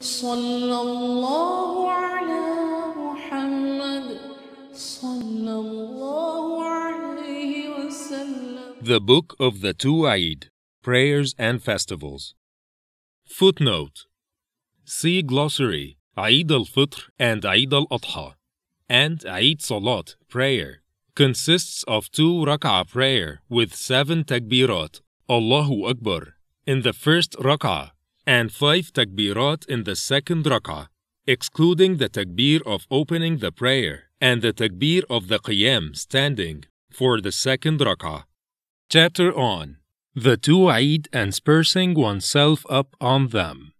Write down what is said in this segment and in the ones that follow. Sallallahu ala Muhammad. Sallallahu alayhi wa sallam. The Book of the Two Eid, Prayers and Festivals. Footnote. See Glossary, Eid al-Fitr and Eid al-Adha, and Eid Salat, prayer, consists of 2 rak'ah prayer with 7 takbirat, Allahu Akbar, in the first rak'ah, and 5 takbirat in the second rak'ah, excluding the takbir of opening the prayer and the takbir of the qiyam, standing, for the second rak'ah. Chapter on the two Eid and sprucing oneself up on them.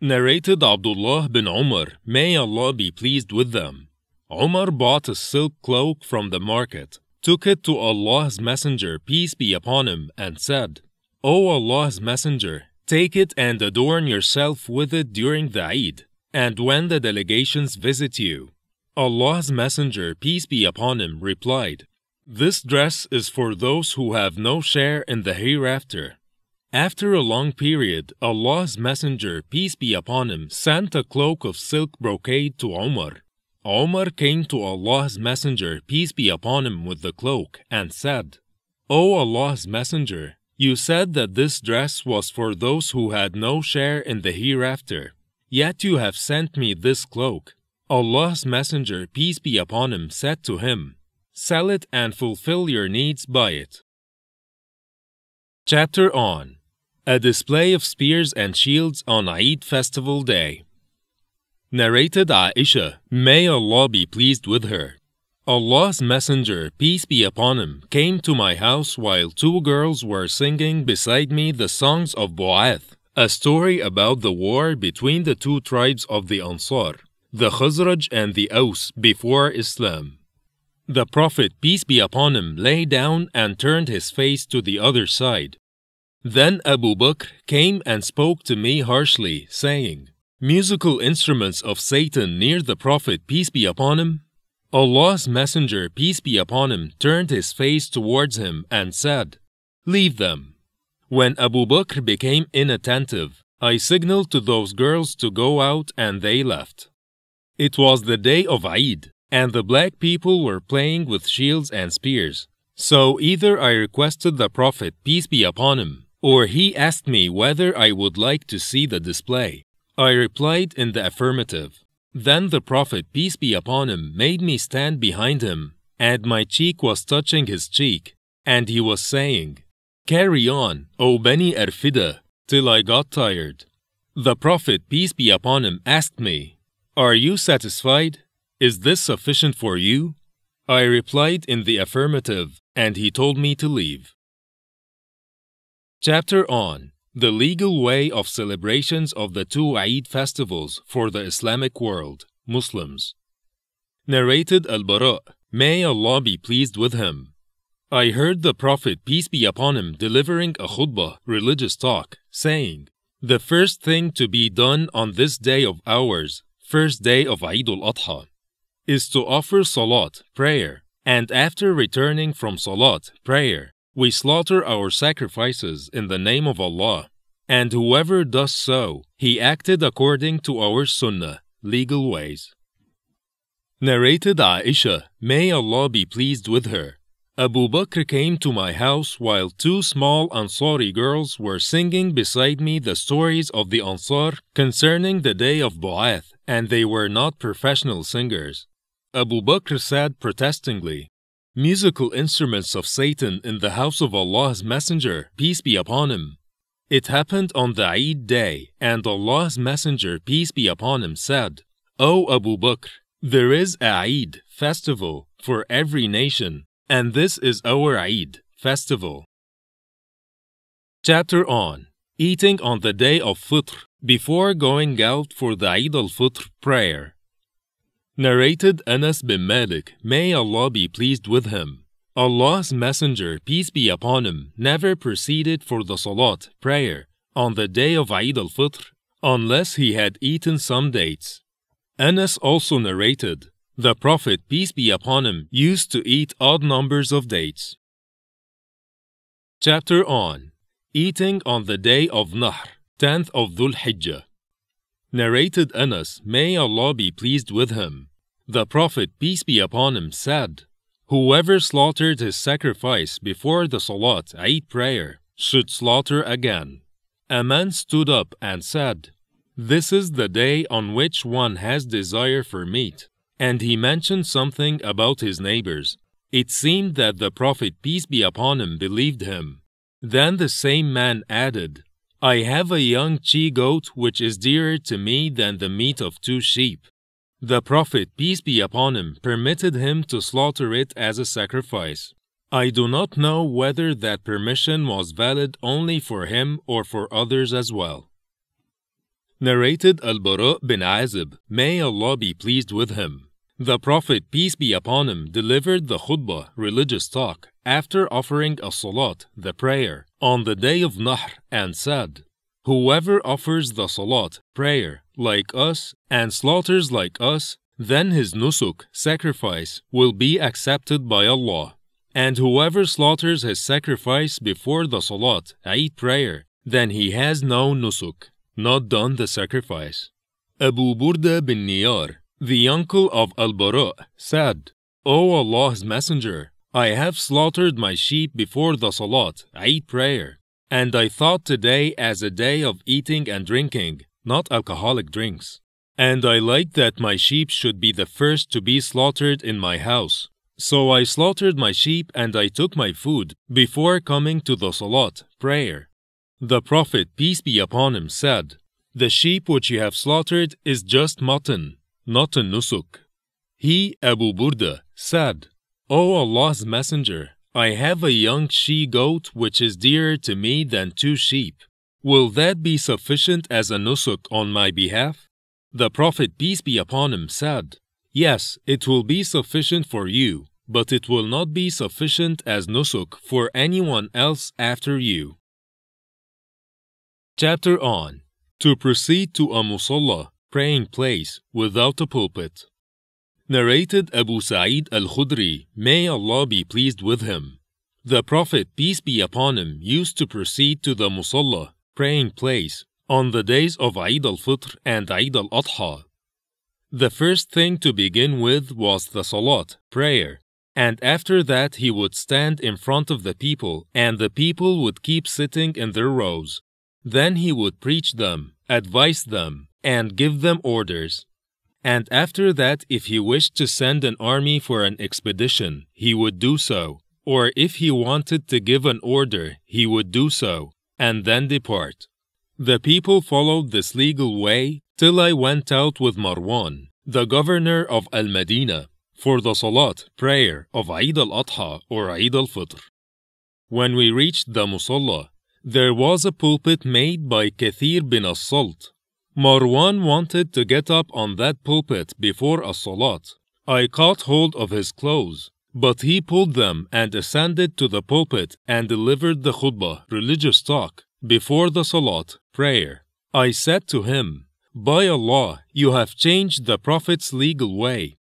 Narrated Abdullah bin Umar, may Allah be pleased with them. Umar bought a silk cloak from the market, took it to Allah's Messenger, peace be upon him, and said, O Allah's Messenger, take it and adorn yourself with it during the Eid, and when the delegations visit you. Allah's Messenger, peace be upon him, replied, This dress is for those who have no share in the hereafter. After a long period, Allah's Messenger, peace be upon him, sent a cloak of silk brocade to Umar. Umar came to Allah's Messenger, peace be upon him, with the cloak, and said, O Allah's Messenger, you said that this dress was for those who had no share in the hereafter. Yet you have sent me this cloak. Allah's Messenger, peace be upon him, said to him, Sell it and fulfill your needs by it. Chapter on a display of spears and shields on Eid festival day. Narrated Aisha, may Allah be pleased with her. Allah's Messenger, peace be upon him, came to my house while 2 girls were singing beside me the songs of Bu'ath, a story about the war between the 2 tribes of the Ansar, the Khazraj and the Aus, before Islam. The Prophet, peace be upon him, lay down and turned his face to the other side. Then Abu Bakr came and spoke to me harshly, saying, Musical instruments of Satan near the Prophet, peace be upon him? Allah's Messenger, peace be upon him, turned his face towards him and said, Leave them. When Abu Bakr became inattentive, I signaled to those girls to go out and they left. It was the day of Eid, and the black people were playing with shields and spears. So either I requested the Prophet, peace be upon him, or he asked me whether I would like to see the display. I replied in the affirmative. Then the Prophet, peace be upon him, made me stand behind him, and my cheek was touching his cheek, and he was saying, Carry on, O Bani Arfida, till I got tired. The Prophet, peace be upon him, asked me, Are you satisfied? Is this sufficient for you? I replied in the affirmative, and he told me to leave. Chapter on the legal way of celebrations of the two Eid festivals for the Islamic world, Muslims. Narrated Al-Bara', may Allah be pleased with him. I heard the Prophet, peace be upon him, delivering a khutbah, religious talk, saying, The first thing to be done on this day of ours, first day of Eid al-Adha, is to offer salat, prayer, and after returning from salat, prayer, we slaughter our sacrifices in the name of Allah, and whoever does so, he acted according to our sunnah, legal ways. Narrated Aisha, may Allah be pleased with her. Abu Bakr came to my house while 2 small Ansari girls were singing beside me the stories of the Ansar concerning the day of Bu'ath, and they were not professional singers. Abu Bakr said protestingly, Musical instruments of Satan in the house of Allah's Messenger, peace be upon him. It happened on the Eid day, and Allah's Messenger, peace be upon him, said, O Abu Bakr, there is a Eid festival for every nation, and this is our Eid festival. Chapter on eating on the day of Fitr before going out for the Eid al-Fitr prayer. Narrated Anas bin Malik, may Allah be pleased with him. Allah's Messenger, peace be upon him, never proceeded for the Salat, prayer, on the day of Eid al-Fitr, unless he had eaten some dates. Anas also narrated, the Prophet, peace be upon him, used to eat odd numbers of dates. Chapter on eating on the day of Nahr, 10th of Dhul Hijjah. Narrated Anas, may Allah be pleased with him. The Prophet, peace be upon him, said, "Whoever slaughtered his sacrifice before the Salat, Eid prayer, should slaughter again." A man stood up and said, "This is the day on which one has desire for meat," and he mentioned something about his neighbors. It seemed that the Prophet, peace be upon him, believed him. Then the same man added, "I have a young she-goat which is dearer to me than the meat of two sheep." The Prophet, peace be upon him, permitted him to slaughter it as a sacrifice. I do not know whether that permission was valid only for him or for others as well. Narrated Al-Bara' bin Azib, may Allah be pleased with him. The Prophet, peace be upon him, delivered the khutbah, religious talk, after offering as-salat, the prayer, on the day of Nahr, and said, "Whoever offers the salat, prayer, like us, and slaughters like us, then his nusuk, sacrifice, will be accepted by Allah. And whoever slaughters his sacrifice before the salat, Eid prayer, then he has no nusuk, not done the sacrifice." Abu Burda bin Niyar, the uncle of Al-Bara', said, "O Allah's Messenger, I have slaughtered my sheep before the salat, Eid prayer. And I thought today as a day of eating and drinking, not alcoholic drinks. And I liked that my sheep should be the first to be slaughtered in my house. So I slaughtered my sheep and I took my food before coming to the salat, prayer." The Prophet, peace be upon him, said, "The sheep which you have slaughtered is just mutton, not a nusuk." He, Abu Burda, said, "O Allah's Messenger, I have a young she-goat which is dearer to me than two sheep. Will that be sufficient as a nusuk on my behalf?" The Prophet, peace be upon him, said, "Yes, it will be sufficient for you, but it will not be sufficient as nusuk for anyone else after you." Chapter on to proceed to a musalla, praying place, without a pulpit. Narrated Abu Sa'id al-Khudri, may Allah be pleased with him. The Prophet, peace be upon him, used to proceed to the musalla, praying place, on the days of Eid al-Fitr and Eid al-Adha. The first thing to begin with was the salat, prayer, and after that he would stand in front of the people, and the people would keep sitting in their rows. Then he would preach them, advise them, and give them orders. And after that, if he wished to send an army for an expedition, he would do so, or if he wanted to give an order, he would do so, and then depart. The people followed this legal way till I went out with Marwan, the governor of Al-Madina, for the salat, prayer, of Eid al-Adha or Eid al-Fitr. When we reached the musalla, there was a pulpit made by Kathir bin As Salt. Marwan wanted to get up on that pulpit before as-salat. I caught hold of his clothes, but he pulled them and ascended to the pulpit and delivered the khutbah, religious talk, before the salat, prayer. I said to him, "By Allah, you have changed the Prophet's legal way."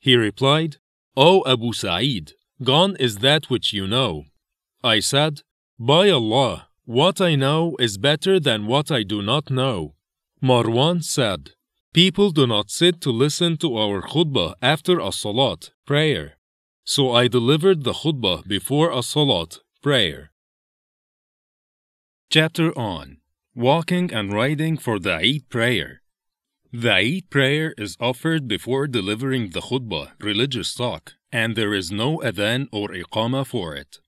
He replied, "O Abu Sa'id, gone is that which you know." I said, "By Allah, what I know is better than what I do not know." Marwan said, "People do not sit to listen to our khutbah after as-salat, prayer." So I delivered the khutbah before as-salat, prayer. Chapter on walking and riding for the Eid prayer. The Eid prayer is offered before delivering the khutbah, religious talk, and there is no adhan or iqama for it.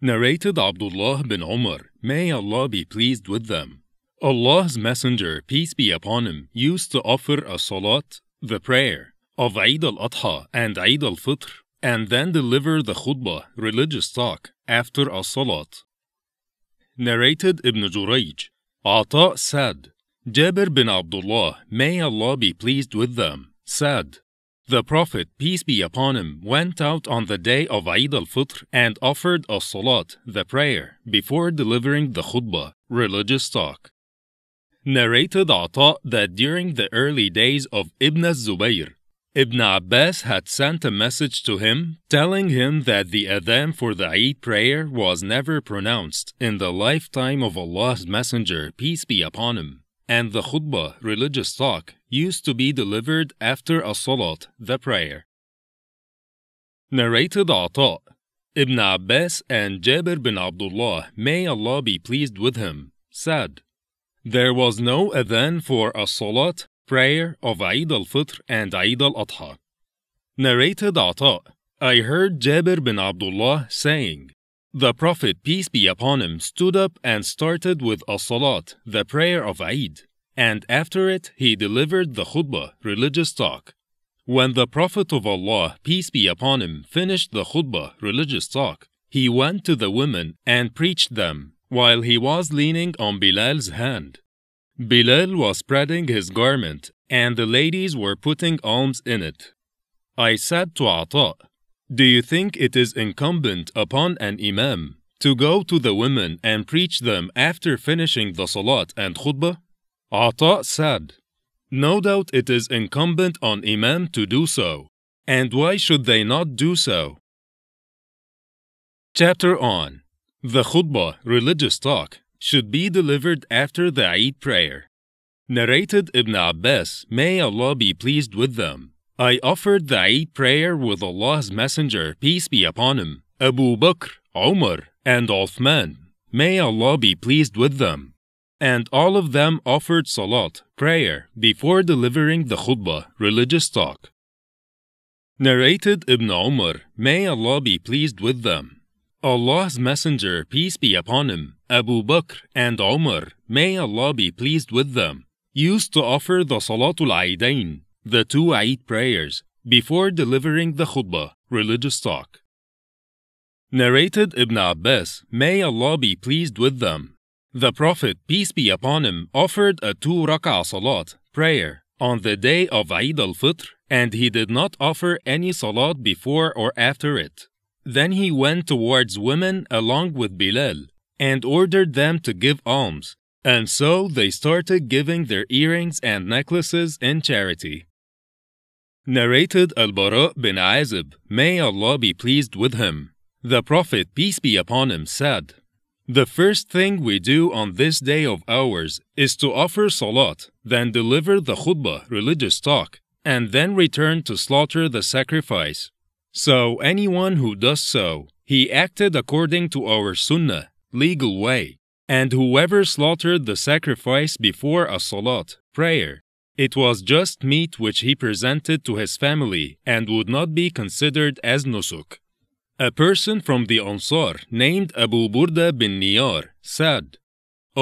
Narrated Abdullah bin Umar, may Allah be pleased with them. Allah's Messenger, peace be upon him, used to offer a salat, the prayer, of Eid al-Adha and Eid al-Fitr, and then deliver the khutbah, religious talk, after as-salat. Narrated Ibn Jurayj, Ata' said, Jabir bin Abdullah, may Allah be pleased with them, said, "The Prophet, peace be upon him, went out on the day of Eid al-Fitr and offered as-salat, the prayer, before delivering the khutbah, religious talk." Narrated Ata' that during the early days of Ibn al-Zubayr, Ibn Abbas had sent a message to him telling him that the adhan for the Eid prayer was never pronounced in the lifetime of Allah's Messenger, peace be upon him, and the khutbah, religious talk, used to be delivered after as-salat, the prayer. Narrated Ata', Ibn Abbas and Jabir bin Abdullah, may Allah be pleased with him, said, "There was no adhan for as-salat, prayer of Eid al-Fitr and Eid al-Adha." Narrated Ata', I heard Jabir bin Abdullah saying, "The Prophet, peace be upon him, stood up and started with as-salat, the prayer of Eid, and after it he delivered the khutbah, religious talk. When the Prophet of Allah, peace be upon him, finished the khutbah, religious talk, he went to the women and preached them, while he was leaning on Bilal's hand. Bilal was spreading his garment, and the ladies were putting alms in it. I said to Ata', 'Do you think it is incumbent upon an imam to go to the women and preach them after finishing the salat and khutbah?' Ata' said, 'No doubt it is incumbent on imam to do so, and why should they not do so?'" Chapter on the khutbah, religious talk, should be delivered after the Eid prayer. Narrated Ibn Abbas, may Allah be pleased with them, "I offered the Eid prayer with Allah's messenger, peace be upon him, Abu Bakr, Umar, and Uthman, may Allah be pleased with them. And all of them offered salat, prayer, before delivering the khutbah, religious talk." Narrated Ibn Umar, may Allah be pleased with them, "Allah's messenger, peace be upon him, Abu Bakr and Umar, may Allah be pleased with them, used to offer the salatul aidain, the two Eid prayers, before delivering the khutbah, religious talk." Narrated Ibn Abbas, may Allah be pleased with them, "The Prophet, peace be upon him, offered a two-rak'ah salat, prayer, on the day of Eid al-Fitr, and he did not offer any salat before or after it. Then he went towards women along with Bilal, and ordered them to give alms, and so they started giving their earrings and necklaces in charity." Narrated Al-Bara' bin Azib, may Allah be pleased with him, "The Prophet, peace be upon him, said, 'The first thing we do on this day of ours is to offer salat, then deliver the khutbah, religious talk, and then return to slaughter the sacrifice. So anyone who does so, he acted according to our sunnah, legal way, and whoever slaughtered the sacrifice before a salat, prayer, it was just meat which he presented to his family and would not be considered as nusuk.'" A person from the Ansar named Abu Burda bin Niyar said,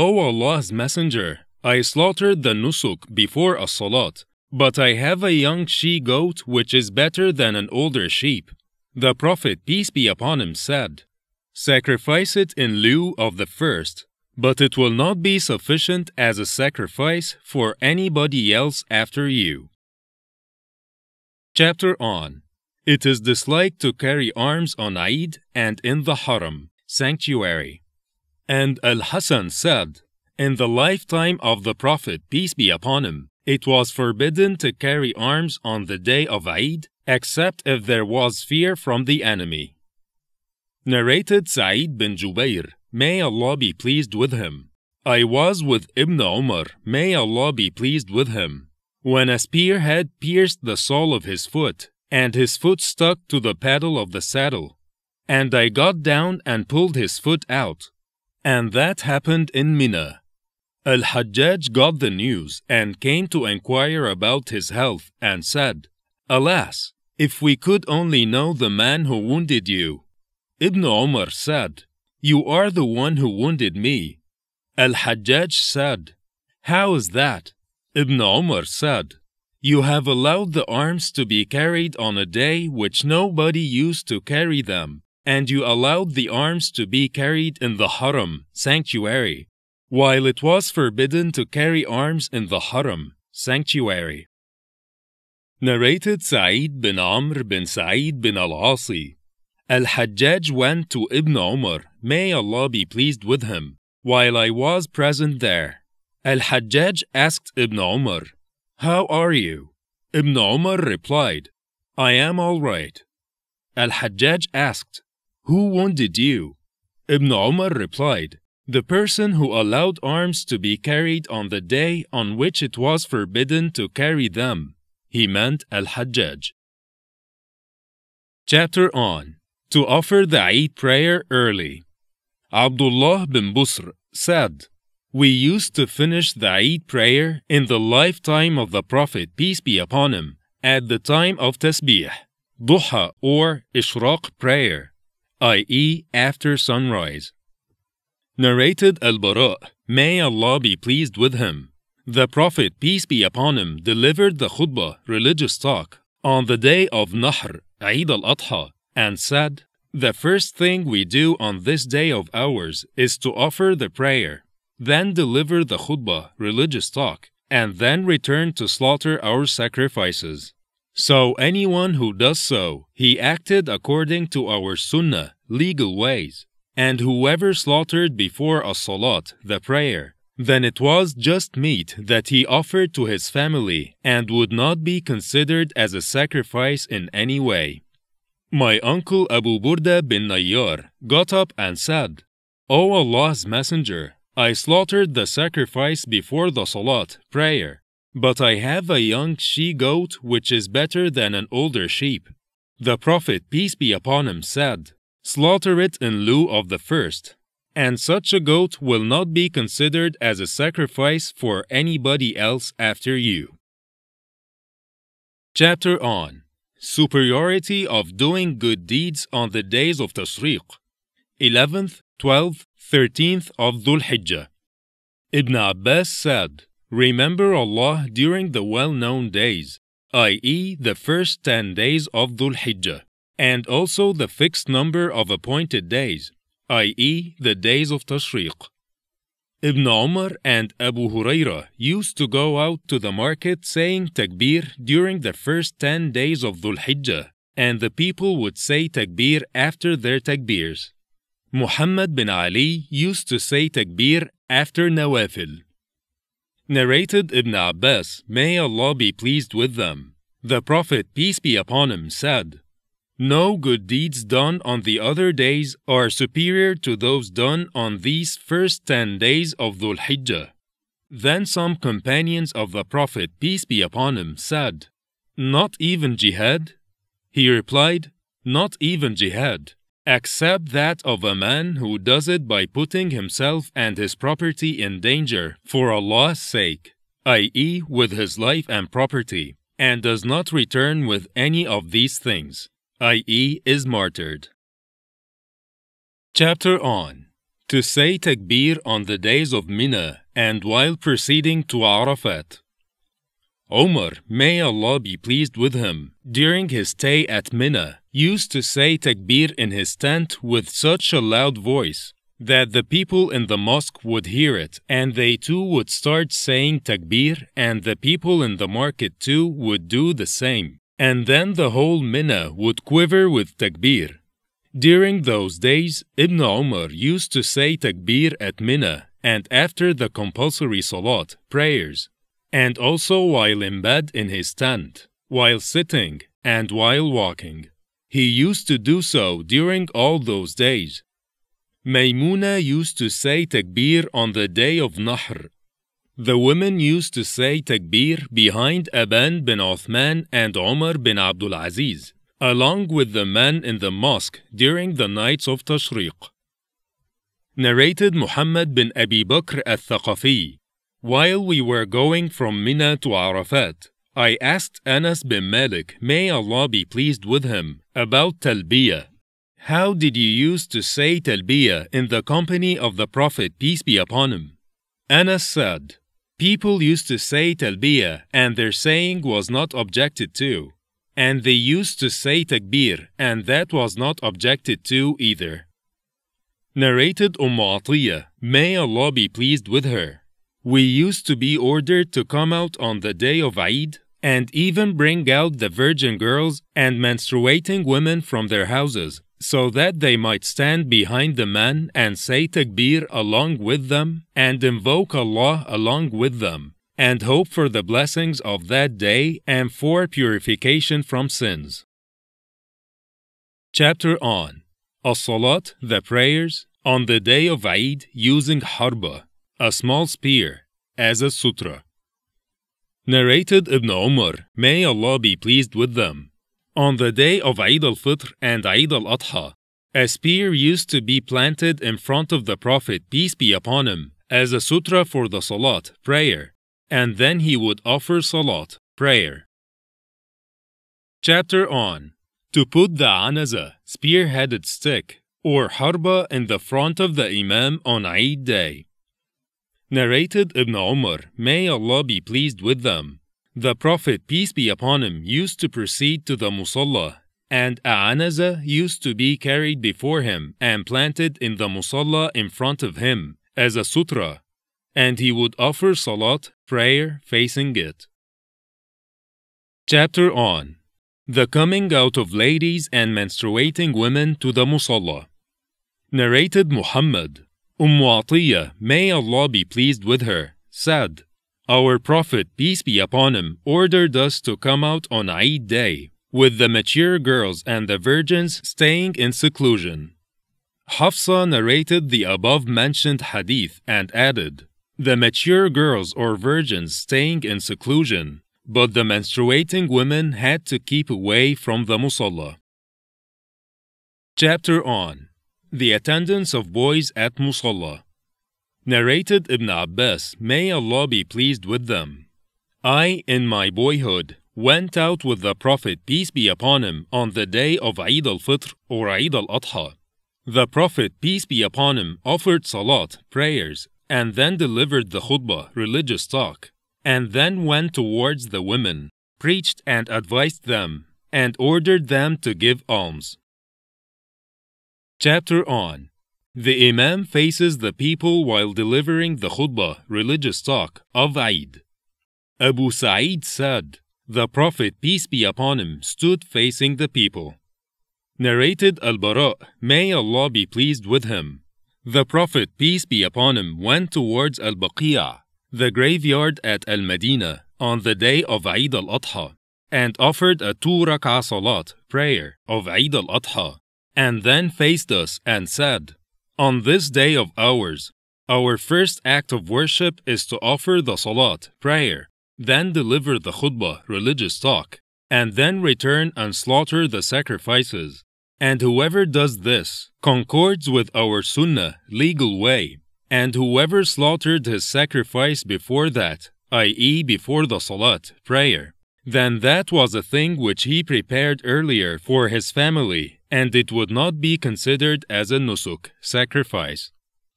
"O Allah's messenger, I slaughtered the nusuk before as-salat, but I have a young she-goat which is better than an older sheep. The Prophet, peace be upon him, said, 'Sacrifice it in lieu of the first, but it will not be sufficient as a sacrifice for anybody else after you.'" Chapter on it is disliked to carry arms on Eid and in the Haram, sanctuary. And Al-Hasan said, "In the lifetime of the Prophet, peace be upon him, it was forbidden to carry arms on the day of Eid, except if there was fear from the enemy." Narrated Sa'id bin Jubair, may Allah be pleased with him, "I was with Ibn Umar, may Allah be pleased with him, when a spearhead pierced the sole of his foot, and his foot stuck to the paddle of the saddle, and I got down and pulled his foot out, and that happened in Mina. Al-Hajjaj got the news and came to inquire about his health and said, 'Alas, if we could only know the man who wounded you.' Ibn Umar said, 'You are the one who wounded me.' Al-Hajjaj said, 'How is that?' Ibn Umar said, 'You have allowed the arms to be carried on a day which nobody used to carry them, and you allowed the arms to be carried in the Haram, sanctuary, while it was forbidden to carry arms in the Haram, sanctuary.'" Narrated Sa'id bin Amr bin Sa'id bin al-Asi, "Al-Hajjaj went to Ibn Umar, may Allah be pleased with him, while I was present there. Al-Hajjaj asked Ibn Umar, 'How are you?' Ibn Umar replied, 'I am all right.' Al-Hajjaj asked, 'Who wounded you?' Ibn Umar replied, The person who allowed arms to be carried on the day on which it was forbidden to carry them. He meant Al-Hajjaj. Chapter on to offer the Eid prayer early. Abdullah bin Busr said, "We used to finish the Eid prayer in the lifetime of the Prophet, peace be upon him, at the time of Tasbih, Duha or Ishraq prayer, i.e. after sunrise." Narrated Al-Bara', may Allah be pleased with him, the Prophet, peace be upon him, delivered the khutbah, religious talk, on the day of Nahr, Eid al-Adha, and said, "The first thing we do on this day of ours is to offer the prayer, then deliver the khutbah, religious talk, and then return to slaughter our sacrifices. So anyone who does so, he acted according to our sunnah, legal ways. And whoever slaughtered before as-salat, the prayer, then it was just meat that he offered to his family and would not be considered as a sacrifice in any way." My uncle Abu Burda bin Niyar got up and said, "O Allah's Messenger, I slaughtered the sacrifice before the salat, prayer, but I have a young she-goat which is better than an older sheep." The Prophet, peace be upon him, said, "Slaughter it in lieu of the first, and such a goat will not be considered as a sacrifice for anybody else after you." Chapter on superiority of doing good deeds on the days of Tashriq, 11th, 12th, 13th of Dhul Hijjah. Ibn Abbas said, "Remember Allah during the well-known days, i.e. the first 10 days of Dhul Hijjah, and also the fixed number of appointed days, i.e. the days of Tashriq." Ibn Umar and Abu Huraira used to go out to the market saying Takbir during the first 10 days of Dhul Hijjah, and the people would say Takbir after their Takbirs. Muhammad bin Ali used to say Takbir after Nawafil. Narrated Ibn Abbas, may Allah be pleased with them, the Prophet, peace be upon him, said, "No good deeds done on the other days are superior to those done on these first 10 days of Dhul Hijjah." Then some companions of the Prophet, peace be upon him, said, "Not even jihad?" He replied, "Not even jihad, except that of a man who does it by putting himself and his property in danger for Allah's sake, i.e. with his life and property, and does not return with any of these things, i.e. is martyred." Chapter on to say Takbir on the days of Mina and while proceeding to Arafat. Umar, may Allah be pleased with him, during his stay at Mina, used to say Takbir in his tent with such a loud voice that the people in the mosque would hear it, and they too would start saying Takbir, and the people in the market too would do the same. And then the whole Mina would quiver with Takbir. During those days, Ibn Umar used to say Takbir at Mina and after the compulsory salat, prayers, and also while in bed in his tent, while sitting, and while walking. He used to do so during all those days. Maymuna used to say Takbir on the day of Nahr. The women used to say Takbir behind Aban bin Othman and Umar bin Abdul Aziz, along with the men in the mosque during the nights of Tashriq. Narrated Muhammad bin Abi Bakr al Thaqafi, "While we were going from Mina to Arafat, I asked Anas bin Malik, may Allah be pleased with him, about Talbiyah. How did you used to say Talbiyah in the company of the Prophet, peace be upon him?" Anas said, "People used to say Talbiyah, and their saying was not objected to. And they used to say Takbir, and that was not objected to either." Narrated Atiyah, may Allah be pleased with her, "We used to be ordered to come out on the day of Eid, and even bring out the virgin girls and menstruating women from their houses, so that they might stand behind the men and say Takbir along with them and invoke Allah along with them, and hope for the blessings of that day and for purification from sins." Chapter on As-Salat, the prayers, on the day of Eid using harba, a small spear, as a sutra. Narrated Ibn Umar, may Allah be pleased with them. On the day of Eid al-Fitr and Eid al-Adha, a spear used to be planted in front of the Prophet, peace be upon him, as a sutra for the salat, prayer, and then he would offer salat, prayer. Chapter on to put the anaza, spear-headed stick, or harba in the front of the Imam on Eid day. Narrated Ibn Umar, may Allah be pleased with them. The Prophet, peace be upon him, used to proceed to the musalla, and a anaza used to be carried before him and planted in the musalla in front of him as a sutra, and he would offer salat, prayer, facing it. Chapter on the coming out of ladies and menstruating women to the musalla. Narrated Muhammad, Atiyah, may Allah be pleased with her, said, our Prophet, peace be upon him, ordered us to come out on Eid day, with the mature girls and the virgins staying in seclusion. Hafsa narrated the above-mentioned hadith and added, the mature girls or virgins staying in seclusion, but the menstruating women had to keep away from the musalla. Chapter on the attendance of boys at musalla. Narrated Ibn Abbas, may Allah be pleased with them. I, in my boyhood, went out with the Prophet, peace be upon him, on the day of Eid al-Fitr or Eid al-Adha. The Prophet, peace be upon him, offered salat, prayers, and then delivered the khutbah, religious talk, and then went towards the women, preached and advised them, and ordered them to give alms. Chapter on the Imam faces the people while delivering the khutbah, religious talk, of Eid. Abu Sa'id said, the Prophet, peace be upon him, stood facing the people. Narrated Al-Bara', may Allah be pleased with him. The Prophet, peace be upon him, went towards Al-Baqiyah, the graveyard at Al-Madina, on the day of Eid al-Adha, and offered a 2 rak'ah salat, prayer, of Eid al-Adha, and then faced us and said, on this day of ours, our first act of worship is to offer the salat, prayer, then deliver the khutbah, religious talk, and then return and slaughter the sacrifices. And whoever does this concords with our sunnah, legal way, and whoever slaughtered his sacrifice before that, i.e. before the salat, prayer, then that was a thing which he prepared earlier for his family, and it would not be considered as a nusuk, sacrifice.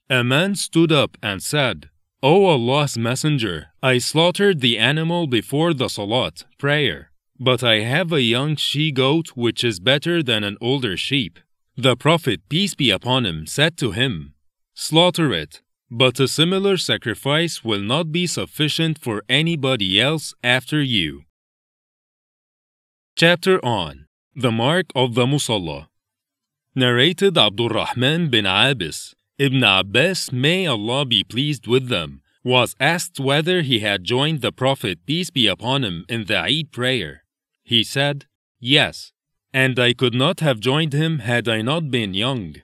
A man stood up and said, O Allah's Messenger, I slaughtered the animal before the salat, prayer, but I have a young she-goat which is better than an older sheep. The Prophet, peace be upon him, said to him, slaughter it, but a similar sacrifice will not be sufficient for anybody else after you. Chapter on the mark of the musalla. Narrated Abdurrahman bin Abis, Ibn Abbas, may Allah be pleased with them, was asked whether he had joined the Prophet, peace be upon him, in the Eid prayer. He said, yes, and I could not have joined him had I not been young.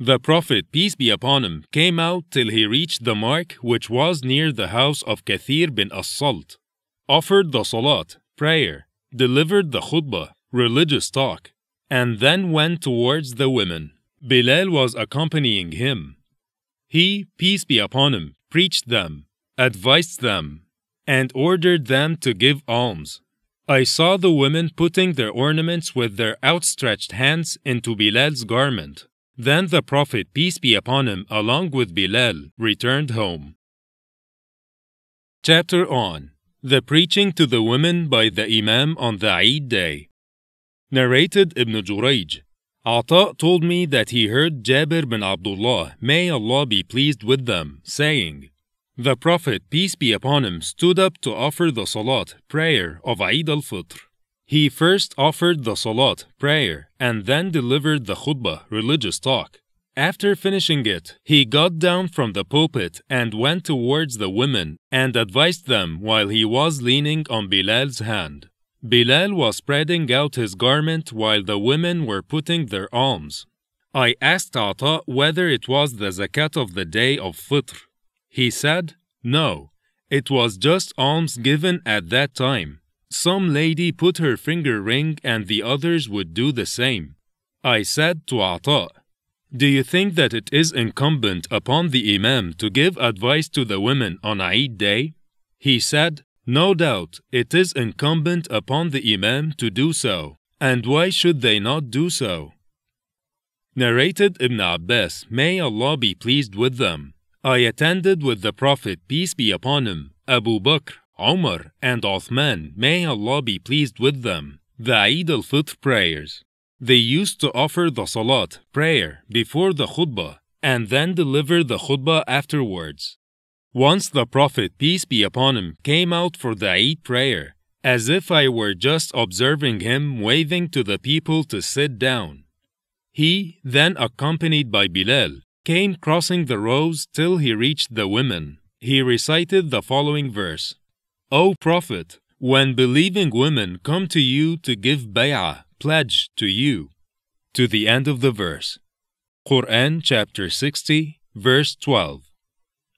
The Prophet, peace be upon him, came out till he reached the mark which was near the house of Kathir bin As Salt, offered the salat, prayer, delivered the khutbah, religious talk, and then went towards the women. Bilal was accompanying him. He, peace be upon him, preached them, advised them, and ordered them to give alms. I saw the women putting their ornaments with their outstretched hands into Bilal's garment. Then the Prophet, peace be upon him, along with Bilal, returned home. Chapter on the preaching to the women by the Imam on the Eid day. Narrated Ibn Jurayj, Ata' told me that he heard Jabir bin Abdullah, may Allah be pleased with them, saying, the Prophet, peace be upon him, stood up to offer the salat, prayer, of Eid al-Fitr. He first offered the salat, prayer, and then delivered the khutbah, religious talk. After finishing it, he got down from the pulpit and went towards the women and advised them while he was leaning on Bilal's hand. Bilal was spreading out his garment while the women were putting their alms. I asked Ata' whether it was the zakat of the day of Fitr. He said, no, it was just alms given at that time. Some lady put her finger ring and the others would do the same. I said to Ata', do you think that it is incumbent upon the Imam to give advice to the women on Eid day? He said, no doubt, it is incumbent upon the Imam to do so, and why should they not do so? Narrated Ibn Abbas, may Allah be pleased with them. I attended with the Prophet, peace be upon him, Abu Bakr, Umar, and Othman, may Allah be pleased with them, the Eid al-Fitr prayers. They used to offer the salat, prayer, before the khutbah, and then deliver the khutbah afterwards. Once the Prophet, peace be upon him, came out for the Eid prayer, as if I were just observing him waving to the people to sit down. He, then accompanied by Bilal, came crossing the rows till he reached the women. He recited the following verse, O Prophet, when believing women come to you to give bay'ah, pledge to you, to the end of the verse. Quran chapter 60, verse 12.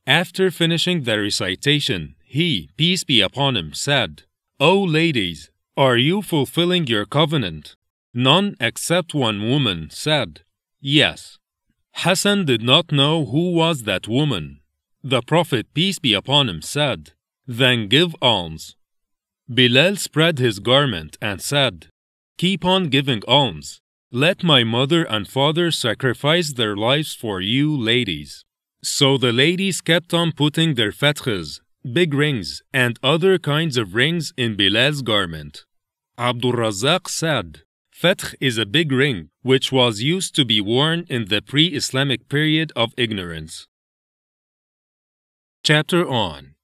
After finishing the recitation, he, peace be upon him, said, O ladies, are you fulfilling your covenant? None except one woman said, yes. Hassan did not know who was that woman. The Prophet, peace be upon him, said, then give alms. Bilal spread his garment and said, keep on giving alms. Let my mother and father sacrifice their lives for you ladies. So the ladies kept on putting their fathas, big rings, and other kinds of rings in Bilal's garment. Abdul Razak said, fath is a big ring, which was used to be worn in the pre-Islamic period of ignorance. Chapter on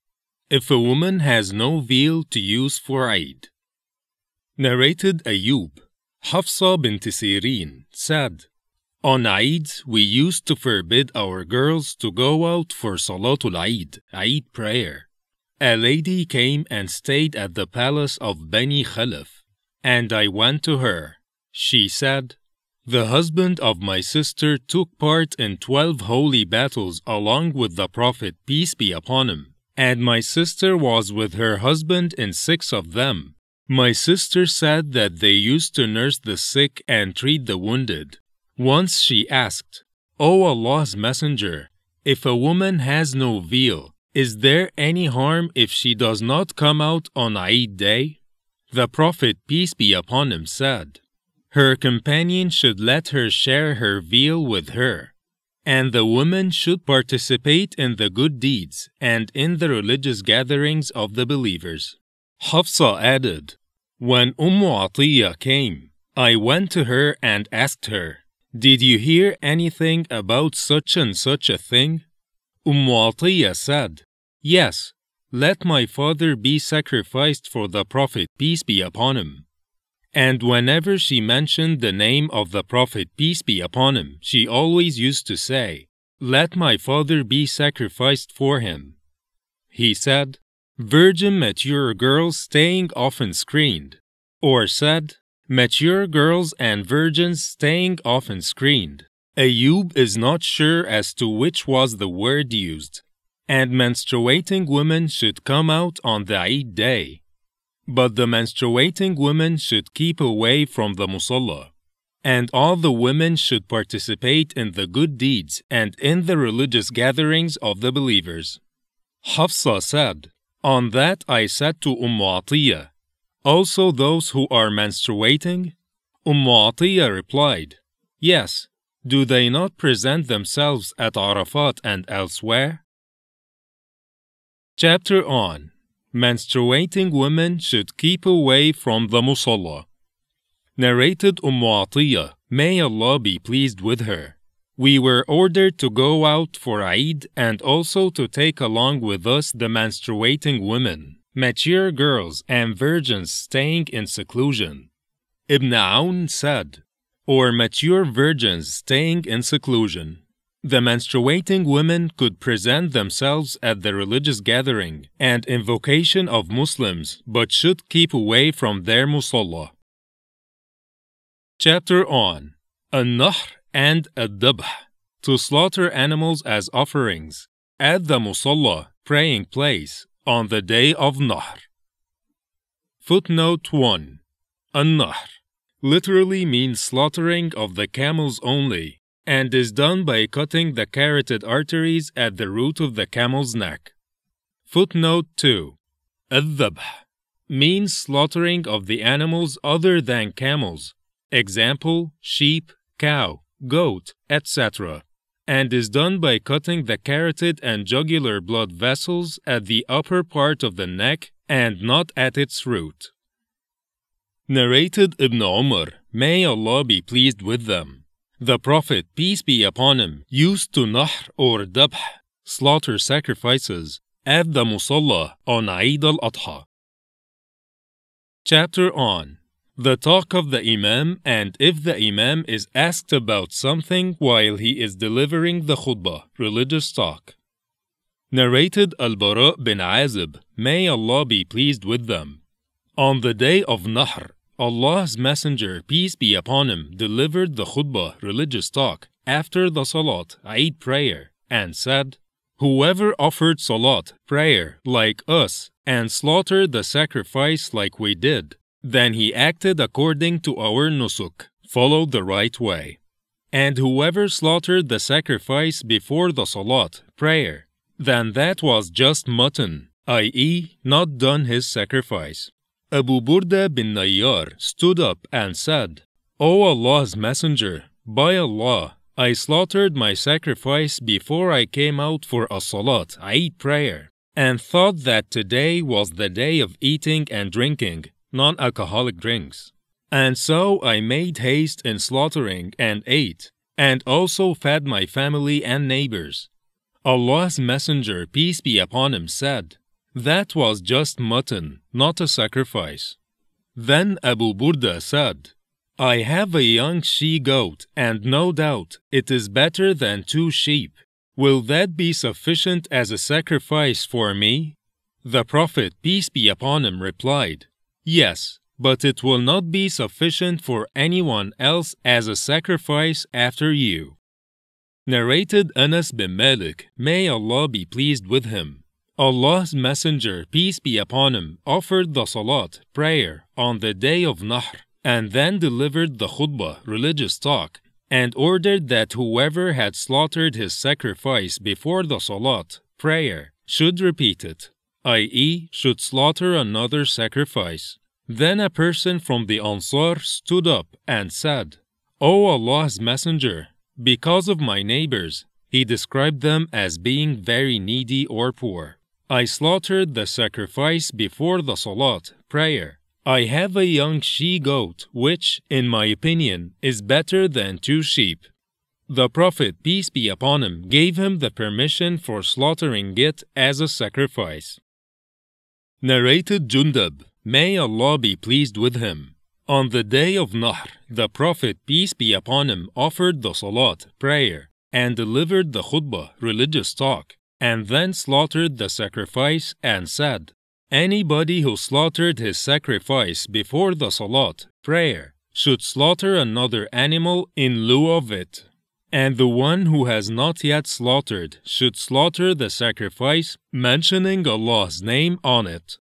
If a woman has no veil to use for Eid. Narrated Ayyub, Hafsa bint Sirin said, on Eid we used to forbid our girls to go out for Salatul Eid, Eid prayer. A lady came and stayed at the palace of Bani Khalaf, and I went to her. She said, the husband of my sister took part in 12 holy battles along with the Prophet, peace be upon him, and my sister was with her husband in 6 of them. My sister said that they used to nurse the sick and treat the wounded. Once she asked, O Allah's Messenger, if a woman has no veil, is there any harm if she does not come out on Eid day? The Prophet, peace be upon him, said, her companion should let her share her veil with her, and the women should participate in the good deeds and in the religious gatherings of the believers. Hafsa added, when Atiyah came, I went to her and asked her, did you hear anything about such and such a thing? Atiyah said, yes. Let my father be sacrificed for the Prophet, peace be upon him. And whenever she mentioned the name of the Prophet, peace be upon him, she always used to say, let my father be sacrificed for him. He said, virgin mature girls staying often screened. Or said, mature girls and virgins staying often screened. Ayyub is not sure as to which was the word used. And menstruating women should come out on the Eid day. But the menstruating women should keep away from the musalla. And all the women should participate in the good deeds and in the religious gatherings of the believers. Hafsa said, on that I said to Atiyah, also those who are menstruating? Atiyah replied, yes, do they not present themselves at Arafat and elsewhere? Chapter on Menstruating women should keep away from the musalla. Narrated Atiyah, may Allah be pleased with her. We were ordered to go out for Eid and also to take along with us the menstruating women, mature girls and virgins staying in seclusion. Ibn Aun said, or mature virgins staying in seclusion. The menstruating women could present themselves at the religious gathering and invocation of Muslims, but should keep away from their musalla. Chapter on An-Nahr and ad-dabh, to slaughter animals as offerings, at the musalla, praying place, on the day of Nahr. Footnote 1. An-Nahr literally means slaughtering of the camels only, and is done by cutting the carotid arteries at the root of the camel's neck. Footnote 2. Al-Dhabh means slaughtering of the animals other than camels, example, sheep, cow, goat, etc., and is done by cutting the carotid and jugular blood vessels at the upper part of the neck and not at its root. Narrated Ibn Umar, may Allah be pleased with them. The Prophet, peace be upon him, used to nahr or dabh, slaughter sacrifices, at the musalla on Eid al-Adha. Chapter on the talk of the Imam, and if the Imam is asked about something while he is delivering the khutbah, religious talk. Narrated Al-Bara' bin Azib, may Allah be pleased with them. On the day of Nahr, Allah's Messenger, peace be upon him, delivered the khutbah, religious talk, after the salat, Eid prayer, and said, "Whoever offered salat, prayer, like us, and slaughtered the sacrifice like we did, then he acted according to our nusuk, followed the right way. And whoever slaughtered the sacrifice before the salat, prayer, then that was just mutton, i.e., not done his sacrifice." Abu Burda bin Niyar stood up and said, "O Allah's Messenger, by Allah, I slaughtered my sacrifice before I came out for as-salat, Eid prayer, and thought that today was the day of eating and drinking, non-alcoholic drinks. And so I made haste in slaughtering and ate, and also fed my family and neighbors. Allah's Messenger, peace be upon him, said, that was just mutton, not a sacrifice." Then Abu Burda said, "I have a young she-goat, and no doubt it is better than 2 sheep. Will that be sufficient as a sacrifice for me?" The Prophet, peace be upon him, replied, "Yes, but it will not be sufficient for anyone else as a sacrifice after you." Narrated Anas bin Malik, may Allah be pleased with him. Allah's Messenger, peace be upon him, offered the salat, prayer, on the day of Nahr, and then delivered the khutbah, religious talk, and ordered that whoever had slaughtered his sacrifice before the salat, prayer, should repeat it, i.e., should slaughter another sacrifice. Then a person from the Ansar stood up and said, "O Allah's Messenger, because of my neighbors," he described them as being very needy or poor, "I slaughtered the sacrifice before the salat, prayer. I have a young she-goat which, in my opinion, is better than 2 sheep. The Prophet, peace be upon him, gave him the permission for slaughtering it as a sacrifice. Narrated Jundab, may Allah be pleased with him. On the day of Nahr, the Prophet, peace be upon him, offered the salat, prayer, and delivered the khutbah, religious talk, and then slaughtered the sacrifice and said, anybody who slaughtered his sacrifice before the salat, prayer, should slaughter another animal in lieu of it. And the one who has not yet slaughtered should slaughter the sacrifice, mentioning Allah's name on it."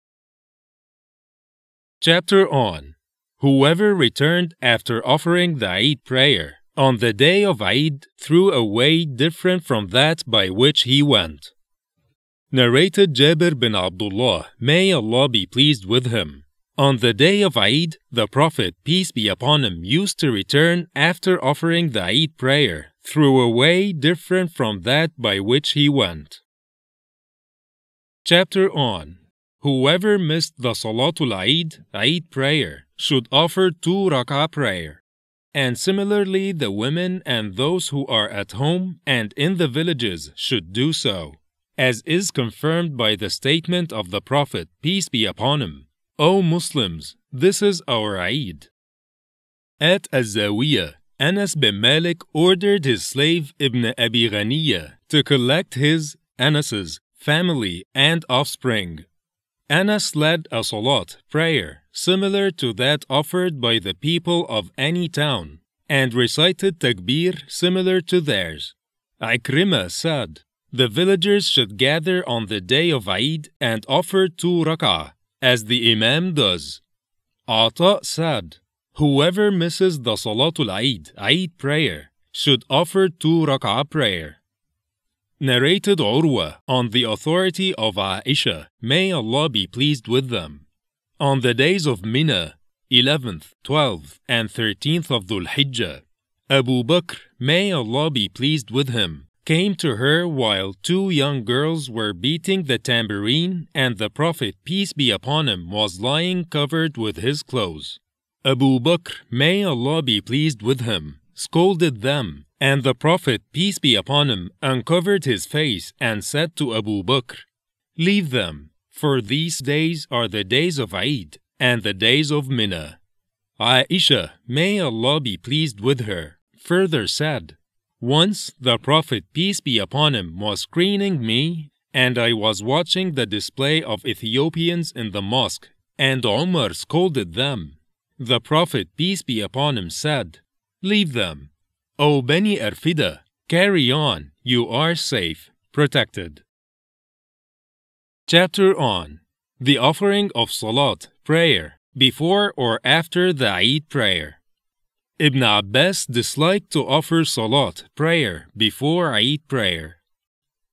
Chapter on whoever returned after offering the Eid prayer on the day of Eid through a way different from that by which he went. Narrated Jabir bin Abdullah, may Allah be pleased with him. On the day of Eid, the Prophet, peace be upon him, used to return after offering the Eid prayer through a way different from that by which he went. Chapter on whoever missed the Salatul Eid, Eid prayer, should offer 2 rak'ah prayer. And similarly, the women and those who are at home and in the villages should do so, as is confirmed by the statement of the Prophet, peace be upon him, "O Muslims, this is our Eid." At Az-Zawiyah, Anas bin Malik ordered his slave Ibn Abi Ghaniyah to collect his, Anas's, family and offspring. Anas led a salat, prayer, similar to that offered by the people of any town, and recited takbir similar to theirs. Ikrimah said, the villagers should gather on the day of Eid and offer 2 rak'ah, as the Imam does. Ata' said, whoever misses the Salatul Eid, Eid prayer, should offer 2 rak'ah prayer. Narrated Urwa on the authority of Aisha, may Allah be pleased with them. On the days of Mina, 11th, 12th, and 13th of Dhul Hijjah, Abu Bakr, may Allah be pleased with him, came to her while 2 young girls were beating the tambourine, and the Prophet, peace be upon him, was lying covered with his clothes. Abu Bakr, may Allah be pleased with him, scolded them, and the Prophet, peace be upon him, uncovered his face and said to Abu Bakr, leave them, for these days are the days of Eid and the days of Mina. Aisha, may Allah be pleased with her, further said, once the Prophet, peace be upon him, was screening me, and I was watching the display of Ethiopians in the mosque, and Umar scolded them. The Prophet, peace be upon him, said, leave them. O Bani Arfida, carry on, you are safe, protected. Chapter on the offering of Salat, prayer, before or after the Eid prayer. Ibn Abbas disliked to offer Salat, prayer, before Eid prayer.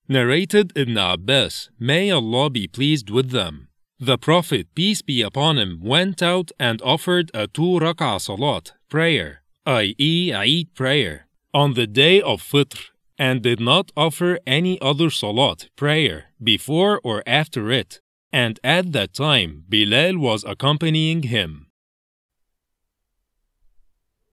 Narrated Ibn Abbas, may Allah be pleased with them, the Prophet, peace be upon him, went out and offered a 2 rak'ah Salat, prayer, i.e. Eid prayer, on the day of Fitr, and did not offer any other Salat, prayer, before or after it, and at that time Bilal was accompanying him.